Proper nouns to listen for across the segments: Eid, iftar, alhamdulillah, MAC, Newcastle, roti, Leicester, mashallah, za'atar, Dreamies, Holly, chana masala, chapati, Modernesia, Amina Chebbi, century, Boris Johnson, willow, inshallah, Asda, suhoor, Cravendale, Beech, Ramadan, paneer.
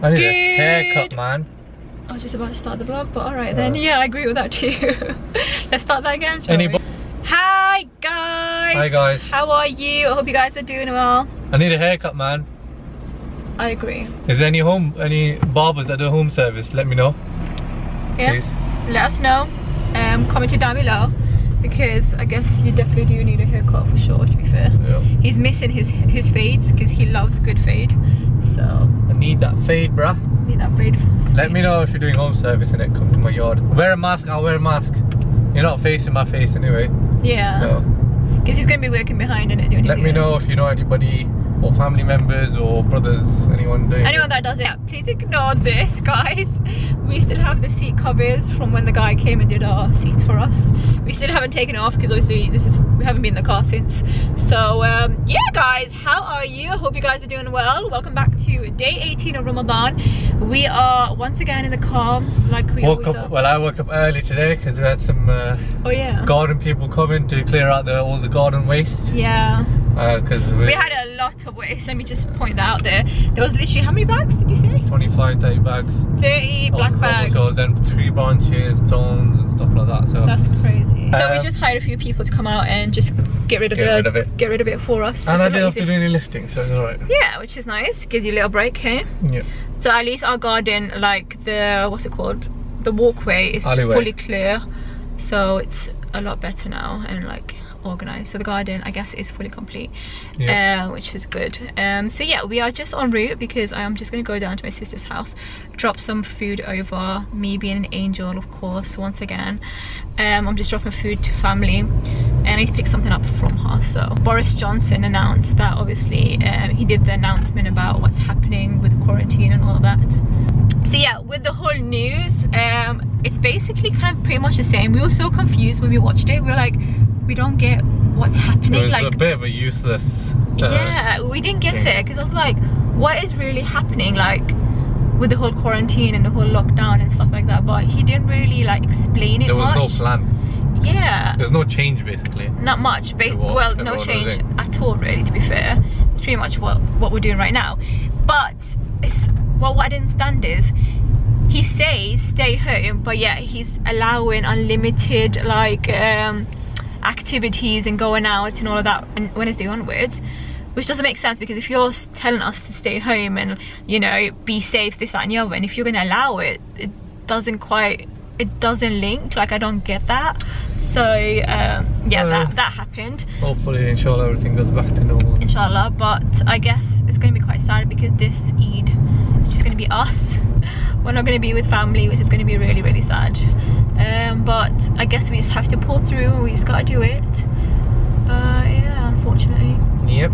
I need a haircut, man. I was just about to start the vlog, but alright then. Yeah, I agree with that too. Let's start that again, shall we? Hi guys! Hi guys. How are you? I hope you guys are doing well. I need a haircut, man. I agree. Is there any barbers that do home service? Let me know. Yeah, please. Let us know. Comment it down below, because I guess you definitely do need a haircut for sure, to be fair. Yeah. He's missing his fades, because he loves a good fade. So I need that fade, bruh. Need that fade. Let me know if you're doing home service and it come to my yard. Wear a mask, I'll wear a mask. You're not facing my face anyway. Yeah. So because he's gonna be working behind in it doing Let me know if you know anybody or family members or brothers, anyone doing anyone that does it. Yeah, please ignore this, guys. We still have the seat covers from when the guy came and did our seats for us. We still haven't taken it off because obviously we haven't been in the car since. So yeah guys, how are you? I hope you guys are doing well. Welcome back to day 18 of Ramadan. We are once again in the car like we woke up. Well, I woke up early today because we had some garden people coming to clear out all the garden waste. Yeah. Because we had a lot of waste, let me just point that out there. There was literally, how many bags did you say? 25, 30 bags. 30 black bags. So then tree branches, stones and stuff like that. So that's crazy. So we just hired a few people to come out and just get rid of it for us. And I didn't have to do any lifting, so it's alright. Yeah, which is nice. Gives you a little break, hey? Yeah. So at least our garden, like the, what's it called? The walkway is fully clear. So it's a lot better now and like organized. So the garden, I guess, is fully complete, yeah. Which is good. So yeah, we are just en route because I'm just gonna go down to my sister's house, drop some food over. Me being an angel, of course, once again. I'm just dropping food to family, and I need to pick something up from her. So Boris Johnson announced that. Obviously, he did the announcement about what's happening with quarantine and all that. So yeah, with the whole news, it's basically kind of pretty much the same. We were so confused when we watched it. We were like, we don't get what's happening. It was like a bit of a useless yeah, we didn't get it, because I was like, what is really happening, like with the whole quarantine and the whole lockdown and stuff like that? But he didn't really like explain it. There was no plan. Yeah, there's no change basically. Not much, well, no change at all really, to be fair. It's pretty much what we're doing right now. But it's, well, what I didn't understand is he says stay home, but yeah, he's allowing unlimited like activities and going out and all of that Wednesday onwards, which doesn't make sense, because if you're telling us to stay home and, you know, be safe, this, that and the other, and if you're gonna allow it, it doesn't link. Like, I don't get that. So yeah, that happened. Hopefully, inshallah, everything goes back to normal, inshallah. But I guess it's gonna be quite sad, because this Eid it's just gonna be us. We're not gonna be with family, which is gonna be really, really sad. But I guess we just have to pull through, and we just gotta do it. But yeah, unfortunately. Yep.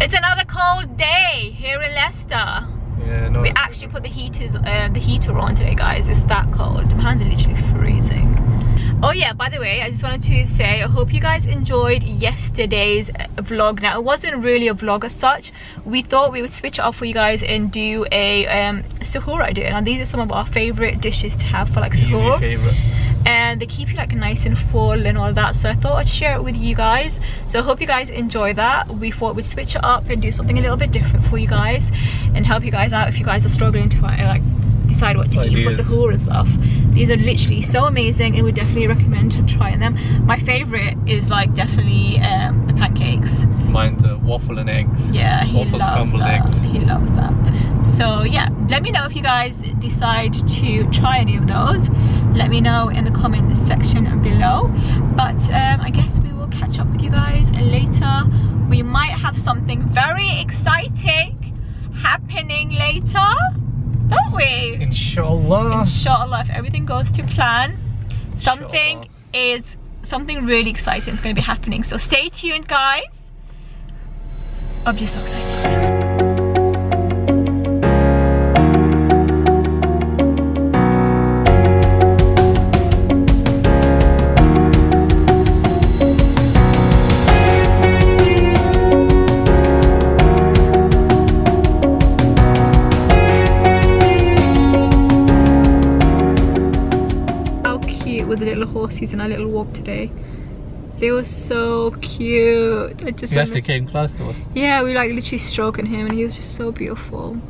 It's another cold day here in Leicester. Yeah, no. We actually put the heater on today, guys. It's that cold. My hands are literally freezing. Oh yeah, by the way, I just wanted to say I hope you guys enjoyed yesterday's vlog. Now, it wasn't really a vlog as such. We thought we would switch it off for you guys and do a suhoor idea. Now, these are some of our favorite dishes to have for like suhoor. And they keep you like nice and full and all that, so I thought I'd share it with you guys. So I hope you guys enjoy that. We thought we'd switch it up and do something a little bit different for you guys and help you guys out if you guys are struggling to find like decide what to eat for suhoor and stuff. These are literally so amazing, and we definitely recommend trying them. My favorite is like definitely the pancakes. Mine's waffle and eggs. Yeah, he loves that. He loves that. So yeah, let me know if you guys decide to try any of those. Let me know in the comment section below. But I guess we will catch up with you guys later. We might have something very exciting happening later, don't we? Inshallah. Inshallah, if everything goes to plan, something really exciting is going to be happening. So stay tuned, guys. I'm just so excited. walk today. They were so cute. You actually came close to us. Yeah, we like literally stroking him and he was just so beautiful.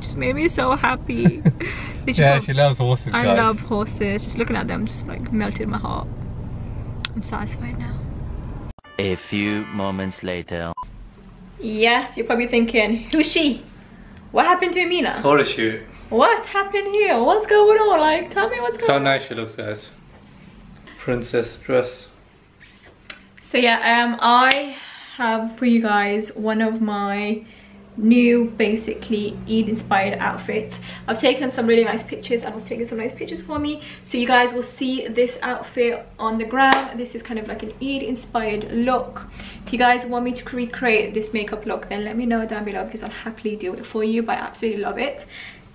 Just made me so happy. Yeah, she loves horses, guys. I love horses. Just looking at them just like melted my heart. I'm satisfied now. A few moments later. Yes, you're probably thinking, who's she? What happened to Amina? Photo shoot. What happened here? What's going on? Like, tell me what's going on. How nice she looks, guys. Princess dress. So yeah, I have for you guys one of my new basically Eid inspired outfits. I've taken some really nice pictures. I was taking some nice pictures for me, so you guys will see this outfit on the gram. This is kind of like an Eid inspired look. If you guys want me to recreate this makeup look, then let me know down below, because I'll happily do it for you. But I absolutely love it.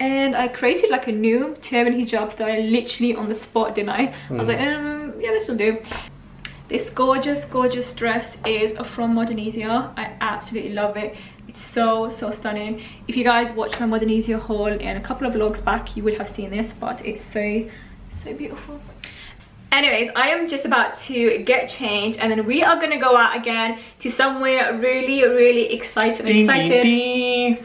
And I created like a new turban hijab style literally on the spot, didn't I? I was like, yeah, this will do. This gorgeous dress is from Modernesia. I absolutely love it. It's so stunning. If you guys watched my Modernesia haul in a couple of vlogs back, you would have seen this, but it's so beautiful. Anyways, I am just about to get changed and then we are gonna go out again to somewhere really exciting.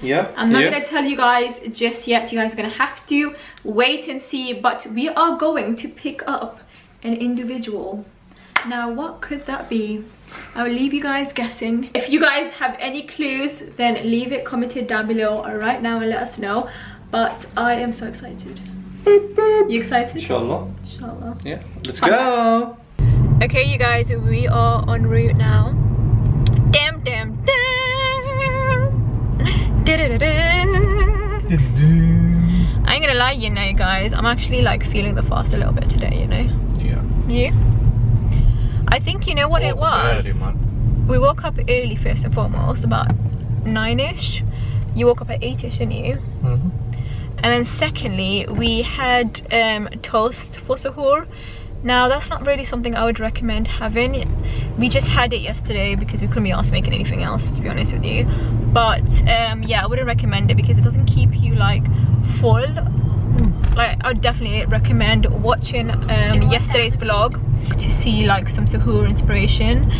Yeah, I'm not gonna tell you guys just yet. You guys are gonna have to wait and see, but we are going to pick up an individual. Now, what could that be? I will leave you guys guessing. If you guys have any clues, then leave it commented down below right now and let us know. But I am so excited. You excited? Inshallah. Inshallah. Yeah, let's go. Okay, you guys, we are en route now. I ain't gonna lie, you know, guys, I'm actually like feeling the fast a little bit today, you know? Yeah. Yeah. I think you know what it was. We woke up early first and foremost, about 9ish. You woke up at 8ish, didn't you? Mm-hmm. And then secondly, we had toast for suhoor. Now that's not really something I would recommend having. We just had it yesterday because we couldn't be asked making anything else, to be honest with you. But yeah, I wouldn't recommend it because it doesn't keep you like full. Like, I would definitely recommend watching yesterday's vlog to see like some suhoor inspiration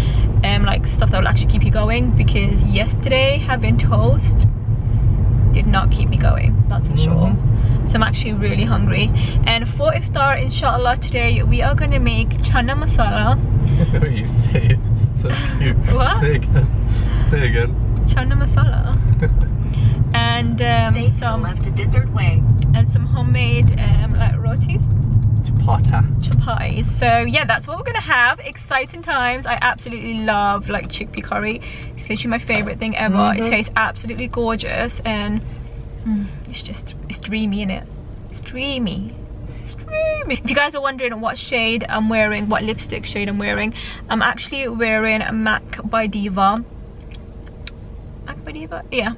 and like stuff that will actually keep you going, because yesterday having toast did not keep me going, that's for sure. So I'm actually really hungry. And for iftar, inshallah, today we are gonna make chana masala. You say it so cute. What? Say again. Say again. Chana masala. And some left a dessert way, and some homemade like rotis, chapatis. So yeah, that's what we're gonna have. Exciting times. I absolutely love like chickpea curry. It's literally my favorite thing ever. It tastes absolutely gorgeous, and it's just dreamy, in it. It's dreamy. If you guys are wondering what shade I'm wearing, what lipstick shade I'm wearing, I'm actually wearing MAC by Diva. MAC by Diva, yeah.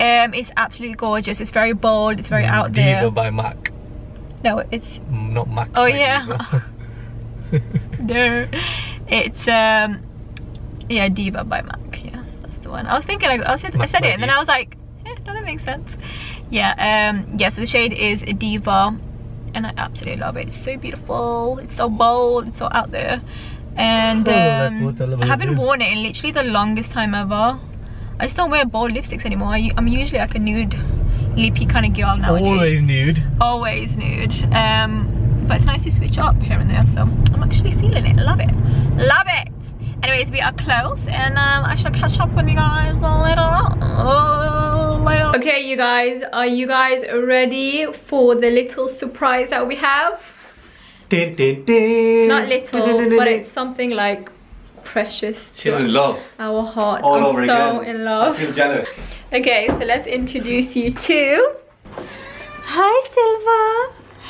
It's absolutely gorgeous. It's very bold. It's very out there. Diva by MAC. No, it's not MAC. Oh yeah. There. It's yeah, Diva by MAC. Yeah, that's the one. I was thinking. I said it, and then I was like, yeah, no, that makes sense. Yeah. Yeah. So the shade is Diva, and I absolutely love it. It's so beautiful. It's so bold. It's so out there, and I haven't worn it in literally the longest time ever. I just don't wear bold lipsticks anymore. I'm usually like a nude, lippy kind of girl nowadays. Always nude. Always nude. But it's nice to switch up here and there. So I'm actually feeling it. Love it. Love it. Anyways, we are close, and I shall catch up with you guys later on. Okay, you guys, are you guys ready for the little surprise that we have? It's not little, but it's something like precious. She's in love. Our heart. All I'm over so again. In love. I feel jealous. Okay, so let's introduce you to. Hi, Silva.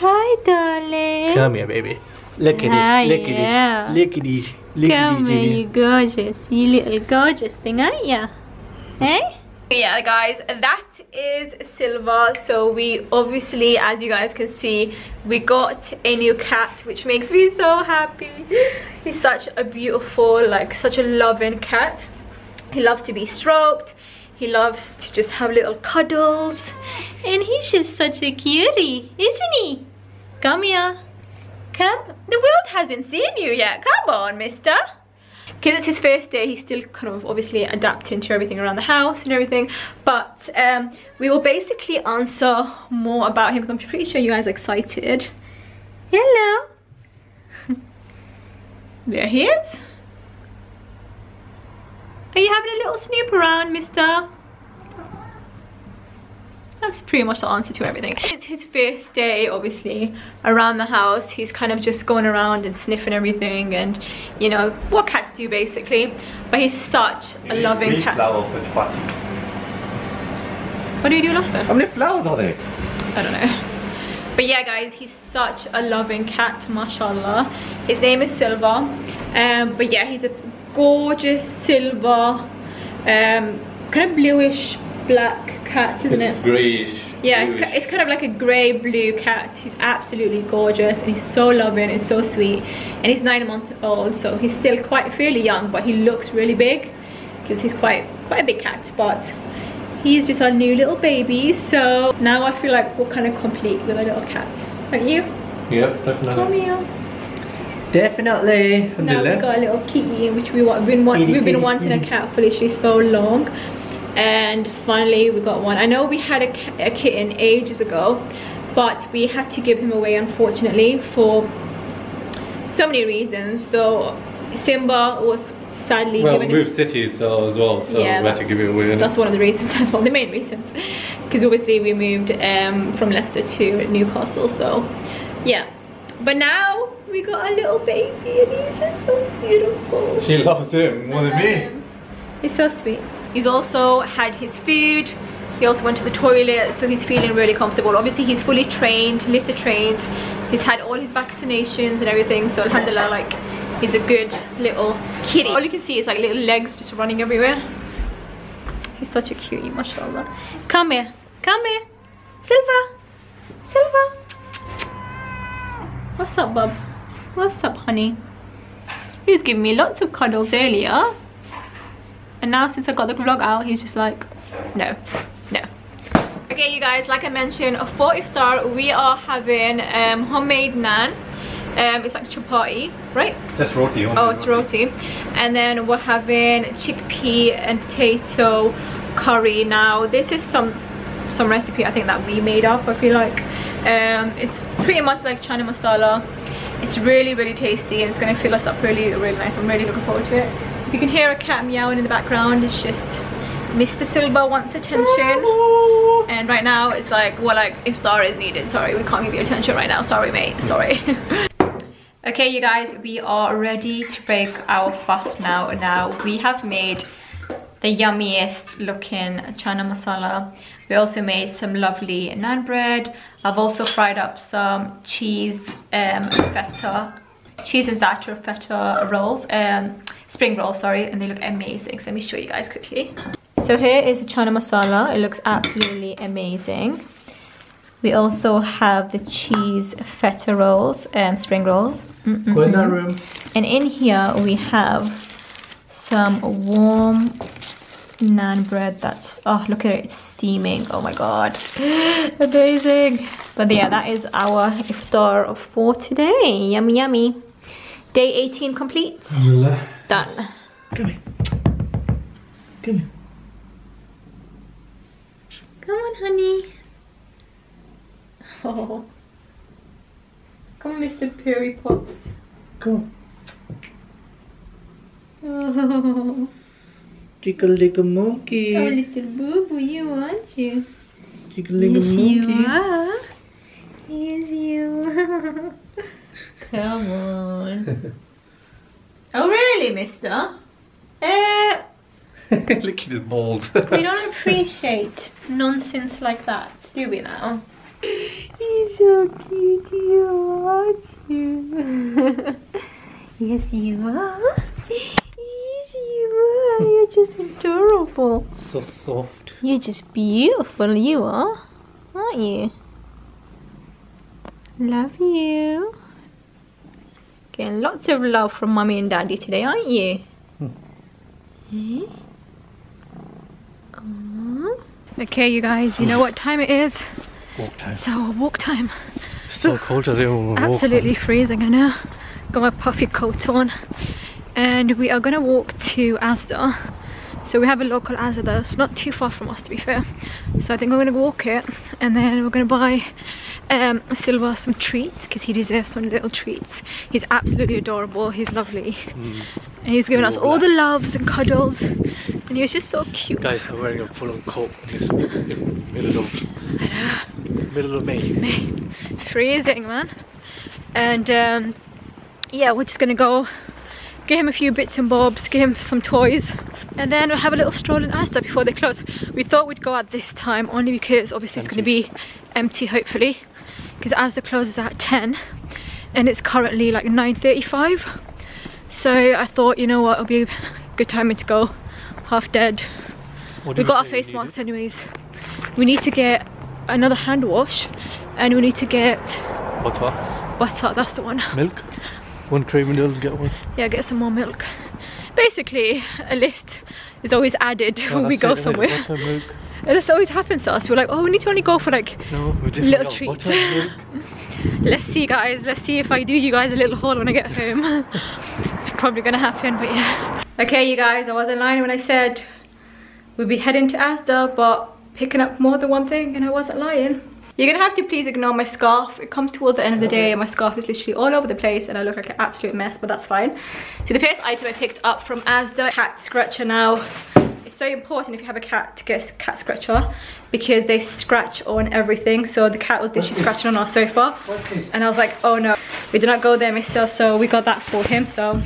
Hi, darling. Come here, baby. Look at this. Look at this. Look at this. Look at this. Come here, you gorgeous. You little gorgeous thing, aren't ya? Hey? Yeah, guys, that is Silva. So we obviously, as you guys can see, we got a new cat, which makes me so happy. He's such a beautiful, like such a loving cat. He loves to be stroked. He loves to just have little cuddles, and he's just such a cutie, isn't he? Come here. Come, the world hasn't seen you yet. Come on, mister. Because it's his first day, he's still kind of obviously adapting to everything around the house and everything. But we will basically answer more about him, because I'm pretty sure you guys are excited. Hello. There he is. Are you having a little snoop around, mister? That's pretty much the answer to everything. It's his first day, obviously, around the house. He's kind of just going around and sniffing everything and, you know, what cats do, basically. But he's such a loving cat. What do you do last time? How many flowers are there? I don't know. But yeah, guys, he's such a loving cat, mashallah. His name is Silver. But yeah, he's a gorgeous silver, kind of bluish black cat, isn't it? Grayish. Yeah, it's kind of like a grey blue cat. He's absolutely gorgeous, and he's so loving and so sweet. And he's 9 months old, so he's still quite fairly young, but he looks really big because he's quite a big cat. But he's just our new little baby. So now I feel like we're kind of complete with a little cat, aren't you? Yep, definitely. Come here. Definitely. Now we got a little kitty, which we've been wanting a cat for literally so long, and finally we got one. I know we had a kitten ages ago, but we had to give him away, unfortunately, for so many reasons. So Simba was sadly given. Well, we moved cities as well, so yeah, we had to give it away. That's one of the reasons as well, the main reasons, because obviously we moved from Leicester to Newcastle. So yeah, but now we got a little baby, and he's just so beautiful. She loves him more than me. He's so sweet. He's also had his food. He also went to the toilet, so he's feeling really comfortable. Obviously, he's fully trained, litter trained. He's had all his vaccinations and everything, so alhamdulillah, like, he's a good little kitty. All you can see is like little legs just running everywhere. He's such a cutie, mashallah. Come here, come here. Silver, Silver. What's up, bub? What's up, honey? He was giving me lots of cuddles earlier, and now since I got the vlog out, he's just like, no, no. Okay, you guys, like I mentioned, for iftar we are having homemade naan. It's like chapati, right? That's roti. Oh, it's roti. And then we're having chickpea and potato curry. Now this is some recipe I think that we made up, I feel like. It's pretty much like chana masala. It's really, really tasty, and it's going to fill us up really, really nice. I'm really looking forward to it. If you can hear a cat meowing in the background, it's just Mr. Silver wants attention. And right now it's like, well, like iftar is needed. Sorry, we can't give you attention right now. Sorry, mate. Sorry. Okay, you guys, we are ready to break our fast now. Now we have made the yummiest looking chana masala. We also made some lovely naan bread. I've also fried up some cheese, feta, cheese and za'atar feta rolls, spring rolls, sorry, and they look amazing. So let me show you guys quickly. So here is the chana masala. It looks absolutely amazing. We also have the cheese feta rolls, spring rolls. Go in that room. And in here we have some warm naan bread that's, oh, look at it, it's steaming. Oh my god, amazing. But yeah, that is our iftar for today. Yummy, yummy. Day 18 complete. Allah. Done. Come here, come here, come on, honey. Oh, come on, Mr. Perry Pops, come on. Oh. Tickle little monkey. Oh, little boo-boo, you aren't you? Tickle little monkey. Yes, you are. Yes, you are. Come on. Oh, really, mister? Look at his balls. We don't appreciate nonsense like that, do we now? He's so cute, you aren't you? Yes, you are. You are. You're just adorable. So soft. You're just beautiful, you are, aren't you? Love you. Getting lots of love from mummy and daddy today, aren't you? Hmm. Eh? Okay, you guys, you know what time it is? Walk time. So walk time. so cold today. Absolutely freezing, I know. Got my puffy coat on. And we are going to walk to Asda. So we have a local Asda. It's not too far from us, to be fair. So I think we're going to walk it. And then we're going to buy Silva some treats, because he deserves some little treats. He's absolutely adorable. He's lovely. And he's given us all the loves and cuddles. And he was just so cute. Guys are wearing a full-on coat in the middle of May. Freezing, man. And yeah, we're just going to go give him a few bits and bobs, give him some toys, and then we'll have a little stroll in Asda before they close. We thought we'd go at this time only because obviously it's going to be empty, hopefully, because Asda closes at 10 and it's currently like 9:35. So I thought, you know what, it'll be a good timing to go. Half dead. We got our face masks anyways. We need to get another hand wash and we need to get butter, that's the one. Milk. One craving, they'll get one. Yeah, get some more milk. Basically, a list is always added when we go somewhere. Butter, milk. And this always happens to us. We're like, oh, we need to only go for like little treats. Butter, milk. Let's see, guys. Let's see if I do you guys a little haul when I get home. It's probably gonna happen, but yeah. Okay, you guys, I wasn't lying when I said we'd be heading to Asda, but picking up more than one thing, and I wasn't lying. You're gonna have to please ignore my scarf. It comes toward the end of the day. My scarf is literally all over the place and I look like an absolute mess, but that's fine. So the first item I picked up from Asda, cat scratcher. Now, it's so important if you have a cat to get a cat scratcher because they scratch on everything. So the cat was literally scratching on our sofa. And I was like, oh no, we do not go there, mister. So we got that for him, so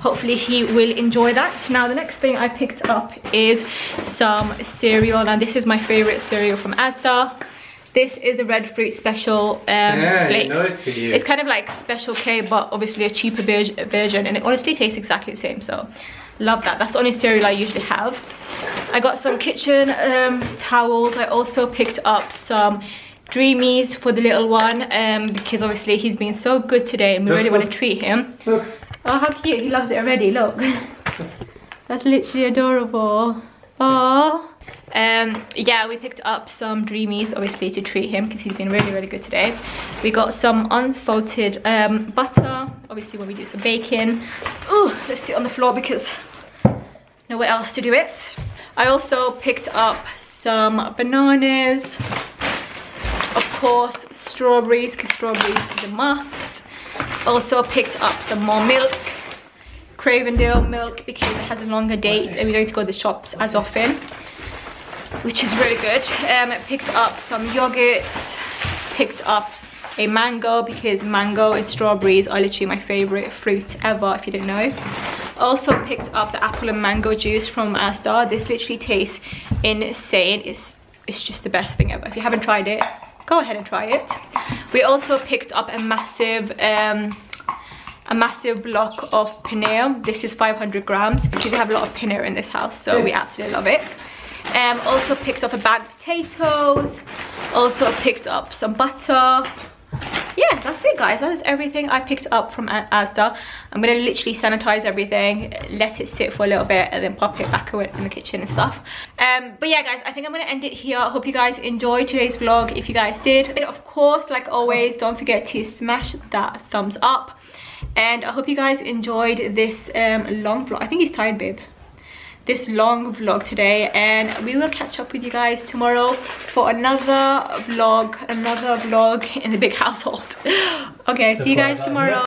hopefully he will enjoy that. Now the next thing I picked up is some cereal. And this is my favorite cereal from Asda. This is the red fruit special flakes. I know it's for you. It's kind of like Special K, but obviously a cheaper version, and it honestly tastes exactly the same, so love that. That's the only cereal I usually have. I got some kitchen towels. I also picked up some Dreamies for the little one, because obviously he's been so good today, and we really want to treat him. Look. Oh, how cute. He loves it already, look. That's literally adorable. Aww. Yeah, we picked up some Dreamies obviously to treat him because he's been really good today. We got some unsalted butter, obviously when we do some baking. Oh, let's sit on the floor because nowhere else to do it. I also picked up some bananas, of course strawberries because strawberries is a must. Also picked up some more milk, Cravendale milk, because it has a longer date and we don't go to the shops as often, which is really good. I picked up some yogurts, picked up a mango because mango and strawberries are literally my favorite fruit ever, if you don't know. Also picked up the apple and mango juice from Asda. This literally tastes insane. It's just the best thing ever. If you haven't tried it, go ahead and try it. We also picked up a massive block of paneer. This is 500 grams. Actually, they have a lot of paneer in this house, so we absolutely love it. Also picked up a bag of potatoes, also picked up some butter. Yeah, that's it, guys. That is everything I picked up from Asda. I'm gonna literally sanitize everything, let it sit for a little bit, and then pop it back away in the kitchen and stuff. But yeah, guys, I think I'm gonna end it here. I hope you guys enjoyed today's vlog. If you guys did, and of course, like always, don't forget to smash that thumbs up. And I hope you guys enjoyed this long vlog. I think he's tired, babe. This long vlog today, and we will catch up with you guys tomorrow for another vlog in the big household. Okay, see you guys tomorrow.